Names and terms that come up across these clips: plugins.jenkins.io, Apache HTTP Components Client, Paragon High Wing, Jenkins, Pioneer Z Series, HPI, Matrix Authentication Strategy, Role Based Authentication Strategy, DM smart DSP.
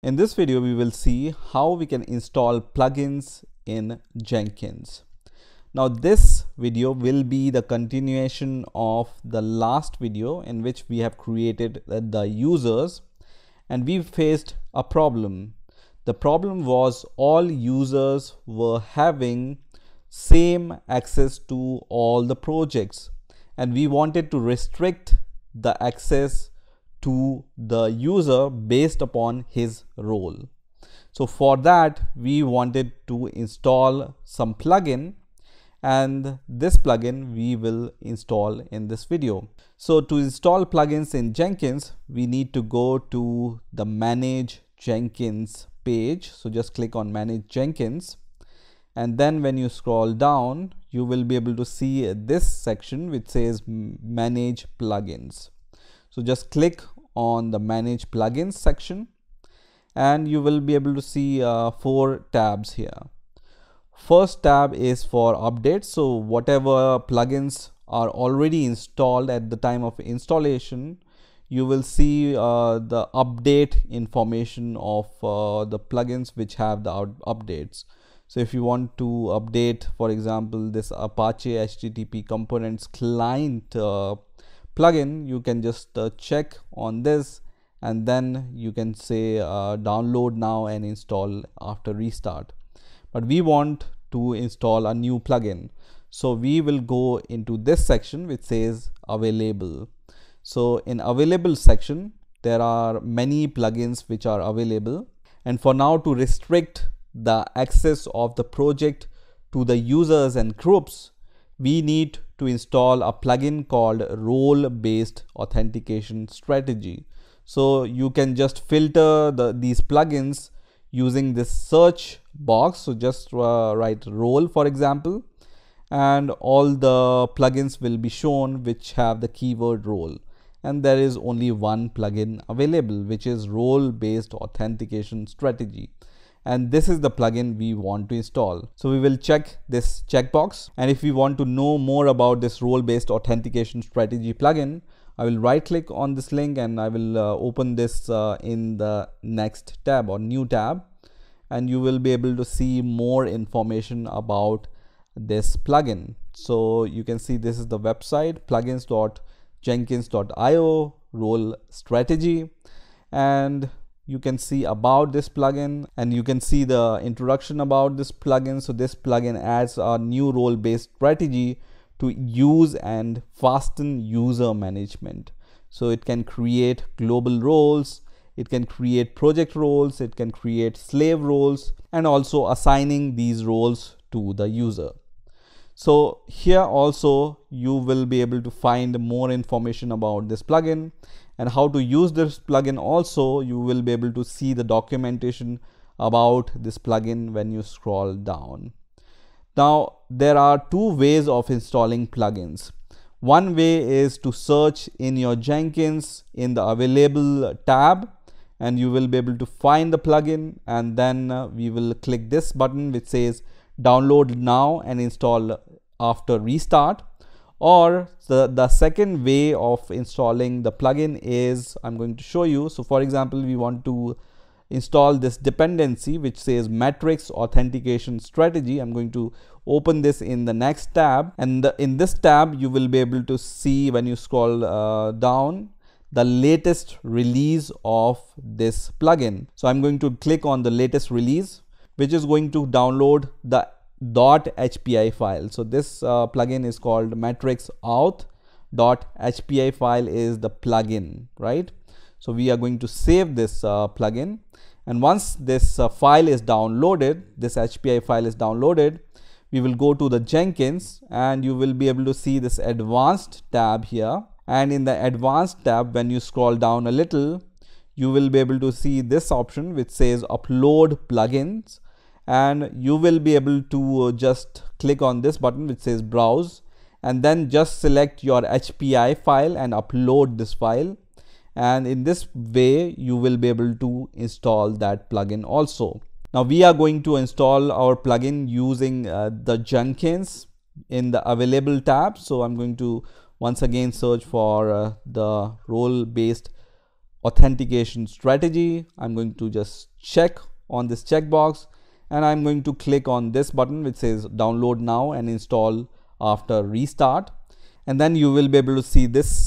In this video, we will see how we can install plugins in Jenkins. Now, this video will be the continuation of the last video in which we have created the users, and we faced a problem. The problem was all users were having same access to all the projects, and we wanted to restrict the access to the user based upon his role. So for that, we wanted to install some plugin, and this plugin we will install in this video. So to install plugins in Jenkins, we need to go to the Manage Jenkins page. So just click on Manage Jenkins, and then when you scroll down, you will be able to see this section which says Manage Plugins. So just click on the Manage Plugins section, and you will be able to see four tabs here. First tab is for updates. So whatever plugins are already installed at the time of installation, you will see the update information of the plugins which have the updates. So if you want to update, for example, this Apache HTTP Components Client plugin, you can just check on this, and then you can say download now and install after restart. But we want to install a new plugin, so we will go into this section which says available. So in available section, there are many plugins which are available, and for now, to restrict the access of the project to the users and groups, we need to install a plugin called Role Based Authentication Strategy. So you can just filter these plugins using this search box. So just write role, for example, and all the plugins will be shown which have the keyword role, and there is only one plugin available which is Role Based Authentication Strategy, and this is the plugin we want to install. So we will check this checkbox, and if we want to know more about this Role Based Authentication Strategy plugin, I will right click on this link, and I will open this in the next tab or new tab, and you will be able to see more information about this plugin. So you can see this is the website, plugins.jenkins.io, role strategy, and you can see about this plugin, and you can see the introduction about this plugin. So this plugin adds a new role-based strategy to use and fasten user management. So it can create global roles, it can create project roles, it can create slave roles, and also assigning these roles to the user. So here also you will be able to find more information about this plugin and how to use this plugin. Also, you will be able to see the documentation about this plugin when you scroll down. Now, there are two ways of installing plugins. One way is to search in your Jenkins in the available tab, and you will be able to find the plugin, and then we will click this button which says download now and install after restart. Or the second way of installing the plugin is, I'm going to show you. So for example, we want to install this dependency which says Matrix Authentication Strategy. I'm going to open this in the next tab, and in this tab you will be able to see, when you scroll down, the latest release of this plugin. So I'm going to click on the latest release, which is going to download the .hpi file. So this plugin is called Matrix Auth. .hpi file is the plugin, right? So we are going to save this plugin, and once this file is downloaded, this HPI file is downloaded, we will go to the Jenkins, and you will be able to see this advanced tab here. And in the advanced tab, when you scroll down a little, you will be able to see this option which says upload plugins, and you will be able to just click on this button which says browse, and then just select your HPI file and upload this file. And in this way, you will be able to install that plugin also. Now we are going to install our plugin using the Jenkins in the available tab. So I'm going to once again search for the role based Authentication Strategy. I'm going to just check on this checkbox, and I'm going to click on this button which says download now and install after restart. And then you will be able to see this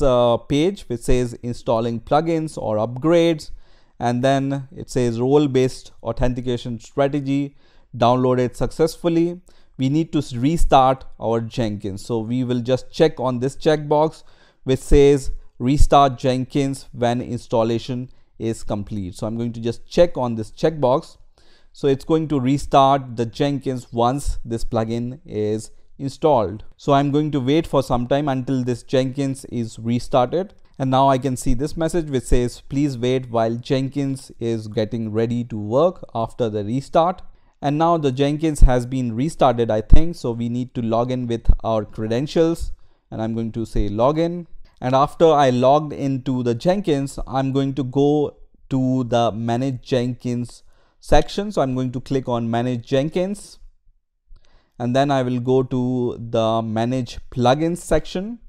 page which says installing plugins or upgrades. And then it says Role Based Authentication Strategy downloaded successfully. We need to restart our Jenkins. So we will just check on this checkbox which says restart Jenkins when installation is complete. So I'm going to just check on this checkbox. So it's going to restart the Jenkins once this plugin is installed. So I'm going to wait for some time until this Jenkins is restarted. And now I can see this message which says please wait while Jenkins is getting ready to work after the restart. And now the Jenkins has been restarted, I think. So we need to log in with our credentials, and I'm going to say login. And after I logged into the Jenkins, I'm going to go to the Manage Jenkins section. So I'm going to click on Manage Jenkins, and then I will go to the Manage Plugins section.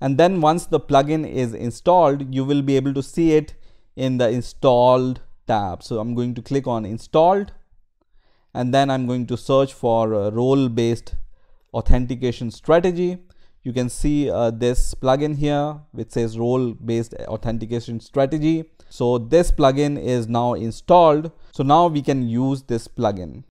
And then once the plugin is installed, you will be able to see it in the Installed tab. So I'm going to click on Installed, and then I'm going to search for Role-Based Authentication Strategy. You can see this plugin here which says Role-Based Authentication Strategy. So this plugin is now installed. So now we can use this plugin.